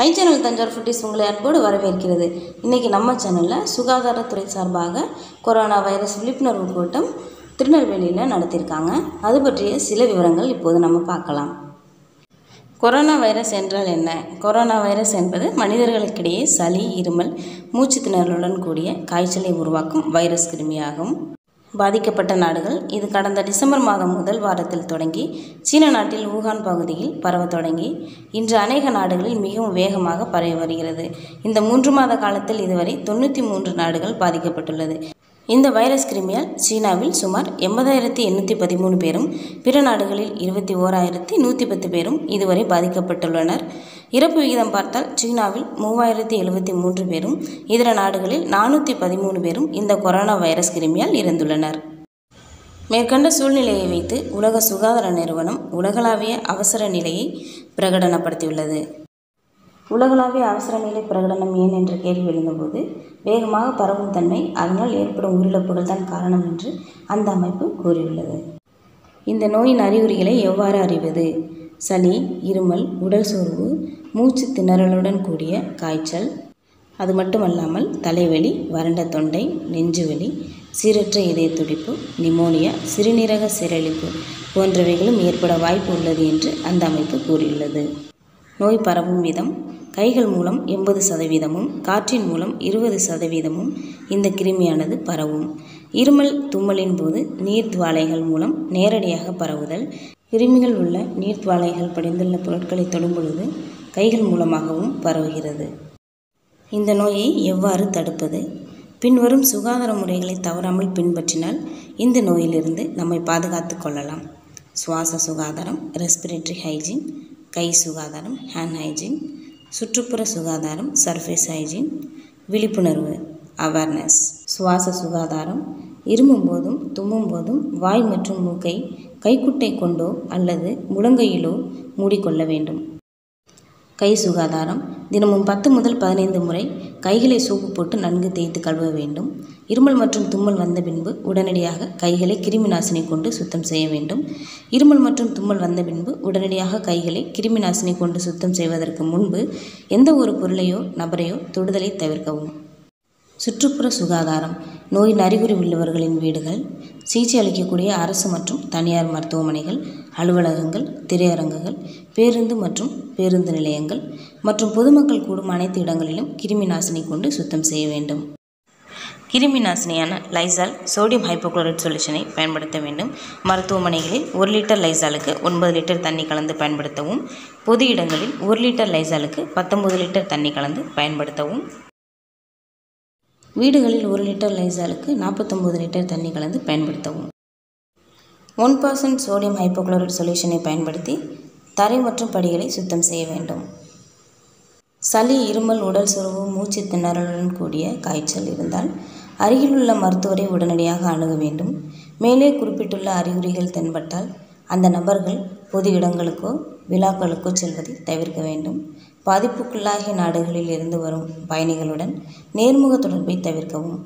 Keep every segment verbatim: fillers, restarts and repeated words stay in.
My channel Thanjavur foodies உங்களை அன்போடு வரவேற்கிறது. இன்றைக்கி நம்ம சேனலில் சுகாதாரத்துறை சார்பாக கொரோனா வைரஸ் விழிப்புணர்வு கூட்டம் திருநெல்வேலியில் நடத்தியிருக்காங்க. அது பற்றிய சில விவரங்கள் இப்போது நம்ம பார்க்கலாம். கொரோனா வைரஸ் என்றால் என்ன? கொரோனா வைரஸ் என்பது மனிதர்களுக்கிடையே சளி, இருமல், மூச்சு திணறலுடன் கூடிய காய்ச்சலை உருவாக்கும் வைரஸ் கிருமியாகும். பாதிக்கப்பட்ட நாடுகள்: இது கடந்த டிசம்பர் மாதம் முதல் வாரத்தில் தொடங்கி சீன நாட்டில் ஊகான் பகுதியில் பரவ தொடங்கி இன்று அநேக நாடுகளில் மிகவும் வேகமாக பரவி வருகிறது. இந்த மூன்று மாத காலத்தில் இதுவரை தொண்ணூற்றி மூன்று நாடுகள் பாதிக்கப்பட்டுள்ளது. இந்த வைரஸ் கிருமியால் சீனாவில் சுமார் எண்பதாயிரத்தி எண்ணூற்றி பதிமூணு பேரும் பிற நாடுகளில் இருபத்தி ஓராயிரத்தி நூற்றி பத்து பேரும் இதுவரை பாதிக்கப்பட்டுள்ளனர். இறப்பு விகிதம் பார்த்தால் சீனாவில் மூவாயிரத்தி எழுபத்தி மூன்று பேரும் இதர நாடுகளில் நானூற்றி பதிமூணு பேரும் இந்த கொரோனா வைரஸ் கிருமியால் இறந்துள்ளனர். மேற்கண்ட சூழ்நிலையை வைத்து உலக சுகாதார நிறுவனம் உலகளாவிய அவசர நிலையை பிரகடனப்படுத்தியுள்ளது. உலகளாவிய அவசர நிலை பிரகடனம் ஏன் என்ற கேள்வி எழுந்தபோது, வேகமாக பரவும் தன்மை, அதனால் ஏற்படும் உயிரிழப்புகள் தான் காரணம் என்று அந்த அமைப்பு கூறியுள்ளது. இந்த நோயின் அறிகுறிகளை எவ்வாறு அறிவது? சளி, இருமல், உடல் சோர்வு, மூச்சு திணறலுடன் கூடிய காய்ச்சல், அது மட்டுமல்லாமல் தலைவலி, வறண்ட தொண்டை, நெஞ்சுவலி, சீரற்ற இதய துடிப்பு, நிமோனியா, சிறுநீரக சீரழிப்பு போன்றவைகளும் ஏற்பட வாய்ப்பு உள்ளது என்று அந்த அமைப்பு கூறியுள்ளது. நோய் பரவும் விதம்: கைகள் மூலம் எண்பது சதவீதமும் காற்றின் மூலம் இருபது சதவீதமும் இந்த கிருமியானது பரவும். இருமல், தும்மலின் போது நீர்த்துவாலைகள் மூலம் நேரடியாக பரவுதல். கிருமிகள் உள்ள நீர்த்துவாலைகள் படிந்துள்ள பொருட்களை தொடும் பொழுது கைகள் மூலமாகவும் பரவுகிறது. இந்த நோயை எவ்வாறு தடுப்பது? பின்வரும் சுகாதார முறைகளை தவறாமல் பின்பற்றினால் இந்த நோயிலிருந்து நம்மை பாதுகாத்து கொள்ளலாம். சுவாச சுகாதாரம், ரெஸ்பிரேட்டரி ஹைஜீன், கை சுகாதாரம், ஹேண்ட் ஹைஜீன், சுற்றுப்புற சுகாதாரம், சர்ஃபேஸ் ஹைஜீன், விழிப்புணர்வு, அவேர்னஸ். சுவாச சுகாதாரம்: இருமும் போதும் தும்மும் போதும் வாய் மற்றும் மூக்கை கைக்குட்டை கொண்டோ அல்லது முழங்கையிலோ மூடிக்கொள்ள வேண்டும். கை சுகாதாரம்: தினமும் பத்து முதல் பதினைந்து முறை கைகளை சோப்பு போட்டு நன்கு தேய்த்து கழுவ வேண்டும். இருமல் மற்றும் தும்மல் வந்த பின்பு உடனடியாக கைகளை கிருமி நாசினி கொண்டு சுத்தம் செய்ய வேண்டும். இருமல் மற்றும் தும்மல் வந்த பின்பு உடனடியாக கைகளை கிருமி நாசினி கொண்டு சுத்தம் செய்வதற்கு முன்பு எந்த ஒரு பொருளையோ நபரையோ தொடுதலை தவிர்க்கவும். சுற்றுப்புற சுகாதாரம்: நோயின் அறிகுறி உள்ளவர்களின் வீடுகள், சிகிச்சை அளிக்கக்கூடிய அரசு மற்றும் தனியார் மருத்துவமனைகள், அலுவலகங்கள், திரையரங்குகள், பேருந்து மற்றும் பேருந்து நிலையங்கள் மற்றும் பொதுமக்கள் கூடும் அனைத்து இடங்களிலும் கிருமி நாசினி கொண்டு சுத்தம் செய்ய வேண்டும். கிருமி நாசினியான லைசால், சோடியம் ஹைப்போக்ளோரைட் சொல்யூஷனை பயன்படுத்த வேண்டும். மருத்துவமனைகளில் ஒரு லிட்டர் லைசாலுக்கு ஒன்பது லிட்டர் தண்ணி கலந்து பயன்படுத்தவும். பொது இடங்களில் ஒரு லிட்டர் லைசாலுக்கு பத்தொன்பது லிட்டர் தண்ணி கலந்து பயன்படுத்தவும். வீடுகளில் ஒரு லிட்டர் லைசாலுக்கு நாற்பத்தொம்பது லிட்டர் தண்ணி கலந்து பயன்படுத்தவும். ஒன் பர்சன்ட் சோடியம் ஹைப்போக்ளோரைட் சொல்யூஷனை பயன்படுத்தி தரை மற்றும் படிகளை சுத்தம் செய்ய வேண்டும். சளி, இருமல், உடல் சோர்வு, மூச்சு திணறலுடன் கூடிய காய்ச்சல் இருந்தால் அருகிலுள்ள மருத்துவரை உடனடியாக அணுக வேண்டும். மேலே குறிப்பிட்டுள்ள அறிகுறிகள் தென்பட்டால் அந்த நபர்கள் பொது இடங்களுக்கோ விழாக்களுக்கோ செல்வதை தவிர்க்க வேண்டும். பாதிப்புக்குள்ளாகிய நாடுகளில் இருந்து வரும் பயணிகளுடன் நேர்முக தொடர்பை தவிர்க்கவும்.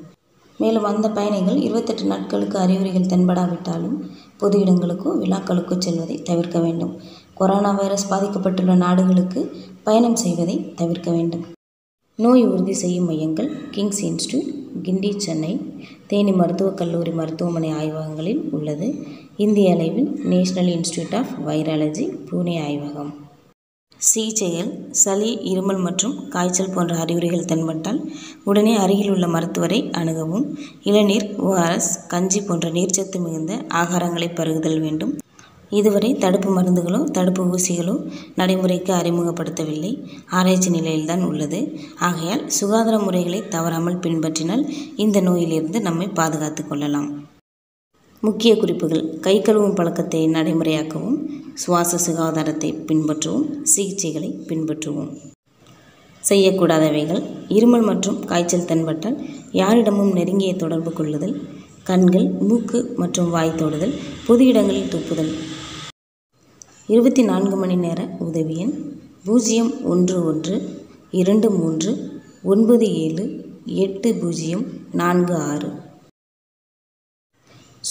மேலும் அந்த பயணிகள் இருபத்தெட்டு நாட்களுக்கு அறிகுறிகள் தென்படாவிட்டாலும் பொது இடங்களுக்கோ விழாக்களுக்கோ செல்வதை தவிர்க்க வேண்டும். கொரோனா வைரஸ் பாதிக்கப்பட்டுள்ள நாடுகளுக்கு பயணம் செய்வதை தவிர்க்க வேண்டும். நோய் உறுதி செய்யும் மையங்கள்: கிங்ஸ் இன்ஸ்டியூட், கிண்டி, சென்னை, தேனி மருத்துவக் கல்லூரி மருத்துவமனை ஆய்வகங்களில் உள்ளது. இந்திய அளவில் national institute of virology, Pune ஆய்வகம். சிகிச்சைகள்: சளி, இருமல் மற்றும் காய்ச்சல் போன்ற அறிகுறிகள் தென்பட்டால் உடனே அருகில் உள்ள மருத்துவரை அணுகவும். இளநீர், ஓஆர்எஸ், கஞ்சி போன்ற நீர்ச்சத்து மிகுந்த ஆகாரங்களை பருகுதல் வேண்டும். இதுவரை தடுப்பு மருந்துகளோ தடுப்பு ஊசிகளோ நடைமுறைக்கு அறிமுகப்படுத்தவில்லை. ஆராய்ச்சி நிலையில்தான் உள்ளது. ஆகையால் சுகாதார முறைகளை தவறாமல் பின்பற்றினால் இந்த நோயிலிருந்து நம்மை பாதுகாத்து கொள்ளலாம். முக்கிய குறிப்புகள்: கை கழுவும் பழக்கத்தை நடைமுறையாக்கவும், சுவாச சுகாதாரத்தை பின்பற்றுவோம், சிகிச்சைகளை பின்பற்றுவோம். செய்யக்கூடாதவைகள்: இருமல் மற்றும் காய்ச்சல் தென்பட்டால் யாரிடமும் நெருங்கிய தொடர்பு கொள்ளுதல், கண்கள், மூக்கு மற்றும் வாய் தொடுதல், பொது இடங்களில் துப்புதல். இருபத்தி நான்கு மணி நேர உதவி எண் பூஜ்ஜியம் ஒன்று ஒன்று இரண்டு மூன்று ஒன்பது ஏழு எட்டு பூஜ்ஜியம் நான்கு ஆறு.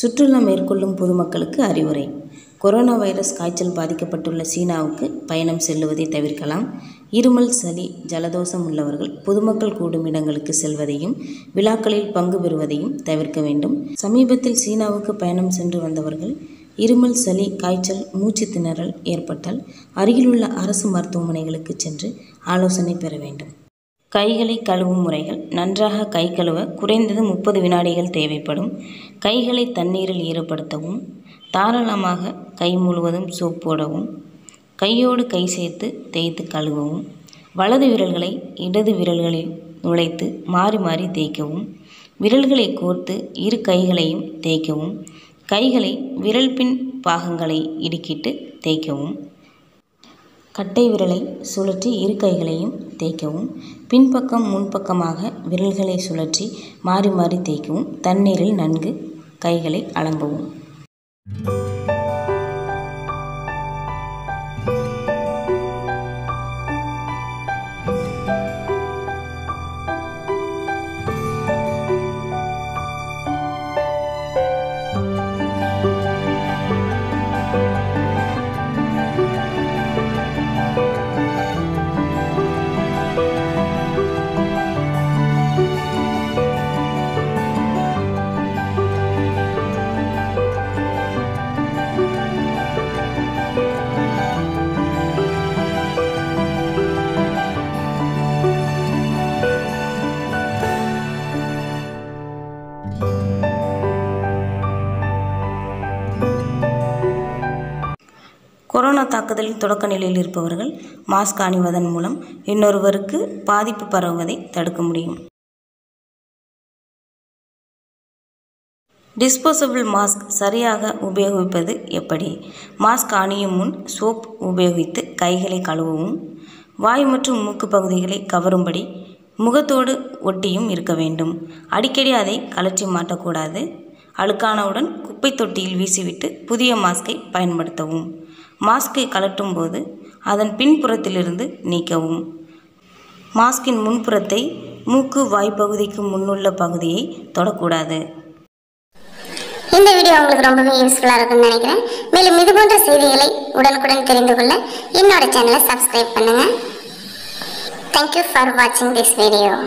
சுற்றுலா மேற்கொள்ளும் பொதுமக்களுக்கு அறிவுரை: கொரோனா வைரஸ் காய்ச்சல் பாதிக்கப்பட்டுள்ள சீனாவுக்கு பயணம் செல்லுவதை தவிர்க்கலாம். இருமல், சளி, ஜலதோஷம் உள்ளவர்கள் பொதுமக்கள் கூடும் இடங்களுக்கு செல்வதையும் விழாக்களில் பங்கு பெறுவதையும் தவிர்க்க வேண்டும். சமீபத்தில் சீனாவுக்கு பயணம் சென்று வந்தவர்கள் இருமல், சளி, காய்ச்சல், மூச்சு திணறல் ஏற்பட்டால் அருகிலுள்ள அரசு மருத்துவமனைகளுக்கு சென்று ஆலோசனை பெற வேண்டும். கைகளை கழுவும் முறைகள். நன்றாக கை கழுவ குறைந்தது முப்பது வினாடிகள் தேவைப்படும். கைகளை தண்ணீரில் ஈரப்படுத்தவும், தாராளமாக கை முழுவதும் சோப் போடவும், கையோடு கை சேர்த்து தேய்த்து கழுவவும், வலது விரல்களை இடது விரல்களில் நுழைத்து மாறி மாறி தேய்க்கவும், விரல்களை கோர்த்து இரு கைகளையும் தேய்க்கவும், கைகளை விரல் பின் பாகங்களை இடுக்கிட்டு தேய்க்கவும், கட்டை விரலை சுழற்றி இரு கைகளையும் தேய்க்கவும், பின்பக்கம் முன்பக்கமாக விரல்களை சுழற்றி மாறி மாறி தேய்க்கவும், தண்ணீரில் நன்கு கைகளை அலம்பவும். கொரோனா தாக்குதலின் தொடக்க நிலையில் இருப்பவர்கள் மாஸ்க் அணிவதன் மூலம் இன்னொருவருக்கு பாதிப்பு பரவுவதை தடுக்க முடியும். டிஸ்போசபிள் மாஸ்க் சரியாக உபயோகிப்பது எப்படி? மாஸ்க் அணியும் முன் சோப் உபயோகித்து கைகளை கழுவவும், வாய் மற்றும் மூக்கு பகுதிகளை கவரும்படி முகத்தோடு ஒட்டியும் இருக்க வேண்டும். அடிக்கடி அதை கலற்றி மாட்டக்கூடாது. அழுக்கானவுடன் குப்பை தொட்டியில் வீசிவிட்டு புதிய மாஸ்கை பயன்படுத்தவும். மாஸ்கை கலட்டும் போது அதன் பின்புறத்திலிருந்து நீக்கவும். மாஸ்கின் முன்புறத்தை மூக்கு வாய்ப்பகுதிக்கு முன்னுள்ள பகுதியை தொடக்கூடாது. இந்த வீடியோ உங்களுக்கு ரொம்பவே யூஸ்ஃபுல்லாக இருக்கும்னு நினைக்கிறேன். மேலும் இது போன்ற செய்திகளை உடனுக்குடன் தெரிந்து கொள்ள என்னோட சேனலை சப்ஸ்கிரைப் பண்ணுங்கள். தேங்க்யூ ஃபார் வாட்சிங் திஸ் வீடியோ.